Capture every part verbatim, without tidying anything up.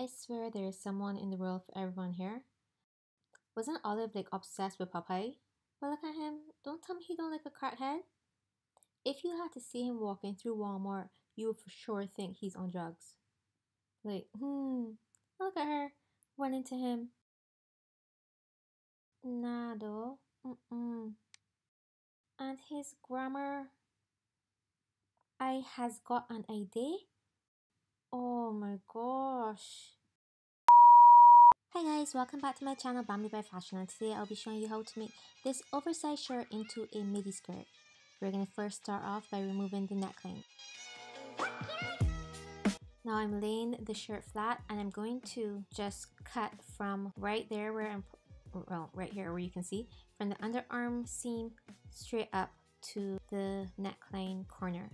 I swear there is someone in the world for everyone here. Wasn't Olive like obsessed with Popeye? But look at him, don't tell me he don't like a crackhead. If you had to see him walking through Walmart, you would for sure think he's on drugs. Like, hmm, look at her, running to him. Nah, though, mm-mm. And his grammar. I has got an idea. Oh my gosh. Hi guys, welcome back to my channel Bambi by Fashion, and today I'll be showing you how to make this oversized shirt into a midi skirt. We're going to first start off by removing the neckline. Now I'm laying the shirt flat and I'm going to just cut from right there where I'm, well, right here where you can see, from the underarm seam straight up to the neckline corner.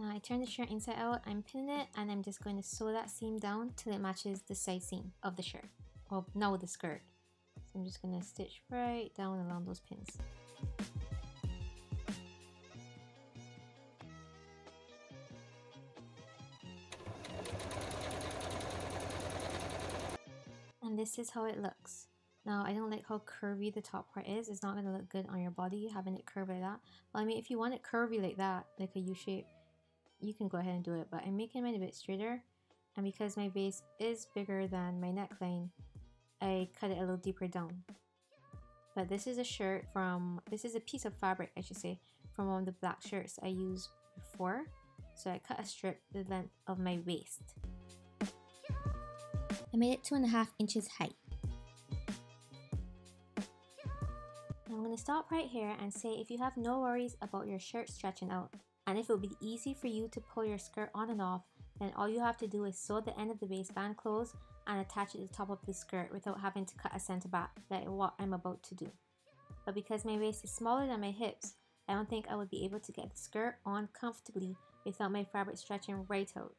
Now I turn the shirt inside out, I'm pinning it, and I'm just going to sew that seam down till it matches the side seam of the shirt. Well, now the skirt. So I'm just going to stitch right down along those pins. And this is how it looks. Now I don't like how curvy the top part is. It's not going to look good on your body having it curved like that. Well, I mean, if you want it curvy like that, like a U shape, you can go ahead and do it, but I'm making mine a bit straighter, and because my base is bigger than my neckline, I cut it a little deeper down. But this is a shirt from, this is a piece of fabric I should say, from one of the black shirts I used before, so I cut a strip the length of my waist. I made it two and a half inches high. Now I'm going to stop right here and say if you have no worries about your shirt stretching out, and if it would be easy for you to pull your skirt on and off, then all you have to do is sew the end of the waistband closed and attach it to the top of the skirt without having to cut a center back like what I'm about to do. But because my waist is smaller than my hips, I don't think I would be able to get the skirt on comfortably without my fabric stretching right out.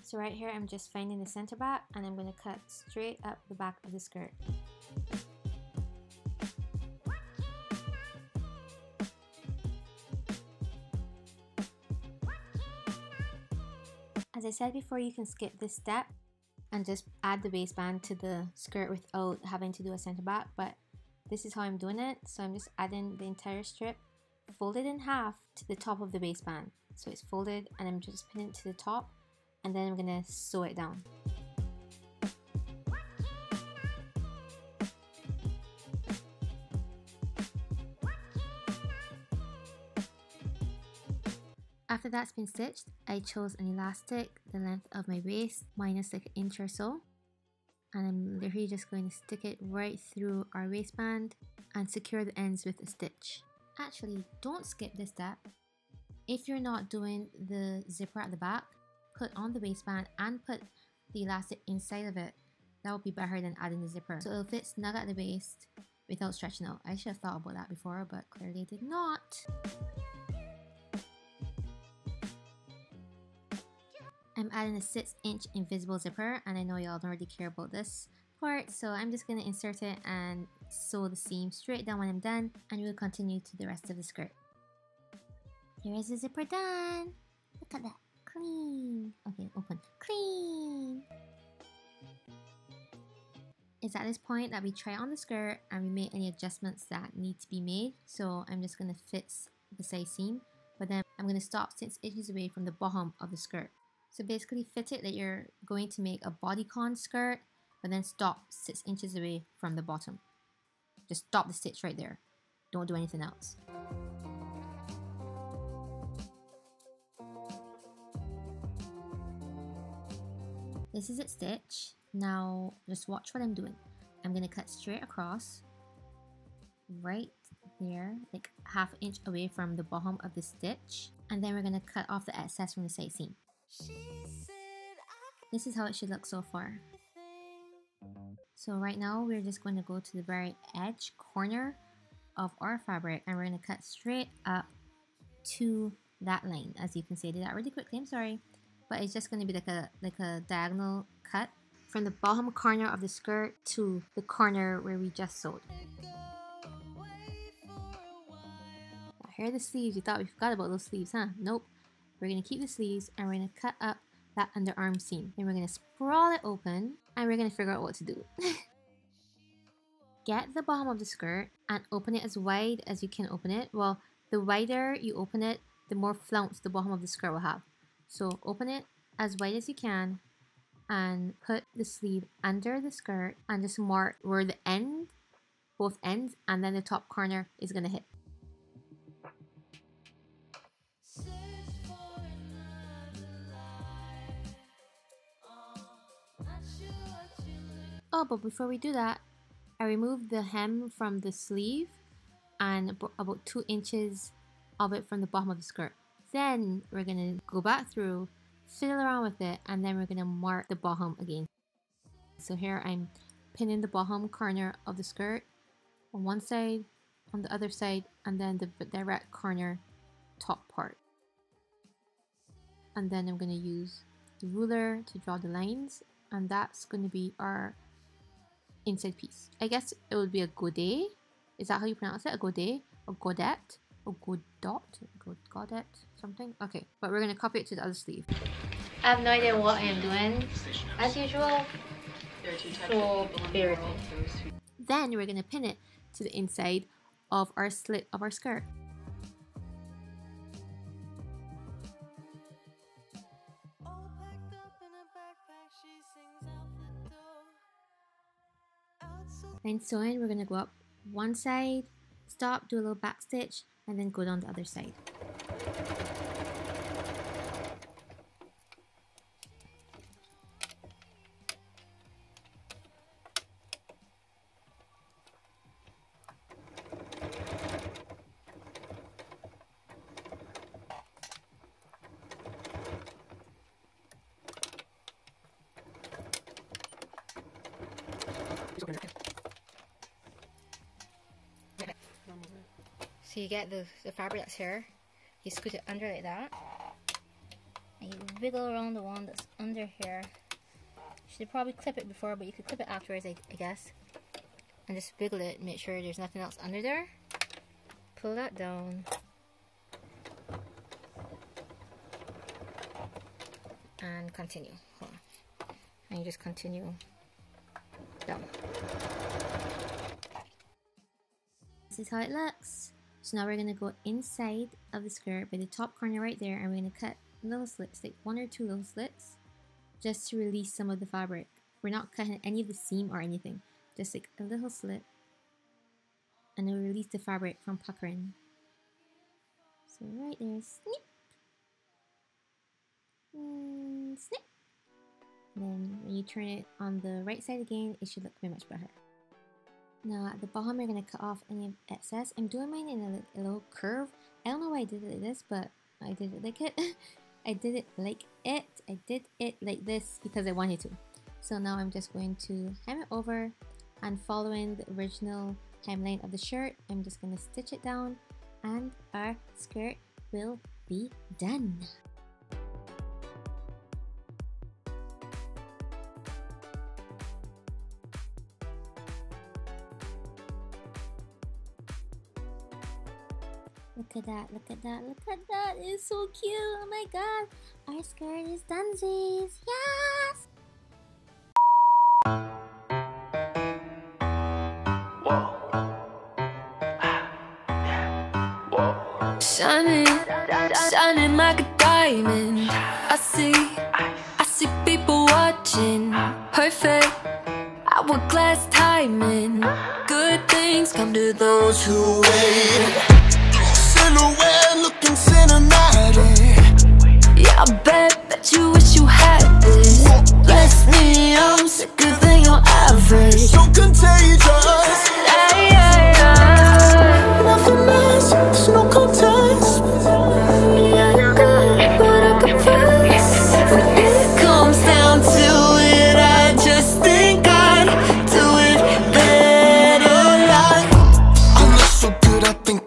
So right here I'm just finding the center back and I'm going to cut straight up the back of the skirt. As I said before, you can skip this step and just add the waistband to the skirt without having to do a center back, but this is how I'm doing it. So I'm just adding the entire strip, folded in half, to the top of the waistband. So it's folded and I'm just pinning it to the top, and then I'm gonna sew it down. After that's been stitched, I chose an elastic the length of my waist minus like an inch or so, and I'm literally just going to stick it right through our waistband and secure the ends with a stitch. Actually, don't skip this step. If you're not doing the zipper at the back, put on the waistband and put the elastic inside of it. That would be better than adding the zipper, so it'll fit snug at the waist without stretching out. I should have thought about that before, but clearly I did not. I'm adding a six inch invisible zipper, and I know y'all don't really care about this part, so I'm just going to insert it and sew the seam straight down when I'm done, and we'll continue to the rest of the skirt. Here is the zipper done! Look at that! Clean! Okay, open. Clean! It's at this point that we try on the skirt and we make any adjustments that need to be made, so I'm just going to fix the side seam, but then I'm going to stop six inches away from the bottom of the skirt. So basically fit it that you're going to make a bodycon skirt, but then stop six inches away from the bottom. Just stop the stitch right there. Don't do anything else. This is it stitched. Now just watch what I'm doing. I'm going to cut straight across right there, like half an inch away from the bottom of the stitch. And then we're going to cut off the excess from the side seam. This is how it should look so far. So right now we're just going to go to the very edge corner of our fabric and we're going to cut straight up to that line. As you can see, I did that really quickly, I'm sorry, but it's just going to be like a like a diagonal cut from the bottom corner of the skirt to the corner where we just sewed. here are the sleeves. You thought we forgot about those sleeves, huh? Nope. We're going to keep the sleeves and we're going to cut up that underarm seam. Then we're going to sprawl it open and we're going to figure out what to do. Get the bottom of the skirt and open it as wide as you can open it. Well, the wider you open it, the more flounce the bottom of the skirt will have. So open it as wide as you can and put the sleeve under the skirt and just mark where the end, both ends, and then the top corner is going to hit. Oh, but before we do that, I removed the hem from the sleeve and about two inches of it from the bottom of the skirt. Then we're going to go back through, fiddle around with it, and then we're going to mark the bottom again. So here I'm pinning the bottom corner of the skirt on one side, on the other side, and then the direct corner top part. And then I'm going to use the ruler to draw the lines, and that's going to be our inside piece. I guess it would be a godet. Is that how you pronounce it? A godet? A godet? A godot? Godet? Something? Okay, but we're going to copy it to the other sleeve. I have no idea what I am doing. As usual, so bear with me. Then we're going to pin it to the inside of our slit of our skirt. And sewing, we're going to go up one side, stop, do a little back stitch, and then go down the other side. So you get the, the fabric that's here, you scoot it under like that, and you wiggle around the one that's under here. You should probably clip it before, but you could clip it afterwards, I, I guess. And just wiggle it, make sure there's nothing else under there. Pull that down. And continue. Hold on. And you just continue down. This is how it looks. So now we're going to go inside of the skirt by the top corner right there, and we're going to cut little slits, like one or two little slits, just to release some of the fabric. We're not cutting any of the seam or anything, just like a little slit, and it'll release the fabric from puckering. So right there, snip, and snip. And then when you turn it on the right side again, it should look very much better. Now at the bottom, we're going to cut off any excess. I'm doing mine in a, a little curve. I don't know why I did it like this, but I did it like it. I did it like it. I did it like this because I wanted to. So now I'm just going to hem it over, and following the original hemline of the shirt, I'm just going to stitch it down, and our skirt will be done. Look at that, look at that, look at that, it's so cute, oh my god, our skirt is donezies, yes! Whoa. Yeah. Whoa. Shining, shining like a diamond, I see, I see people watching, perfect, hourglass timing, good things come to those who wait. Looking cinematic. Yeah, I bet, bet you wish you had this. Bless me, I'm sicker than your average. So contagious. Ay, ay, ay. Nothing less, there's no contest. Yeah, you're good, but I confess. When it comes down to it, I just think I'd do it better. Like, I'm not so good, I think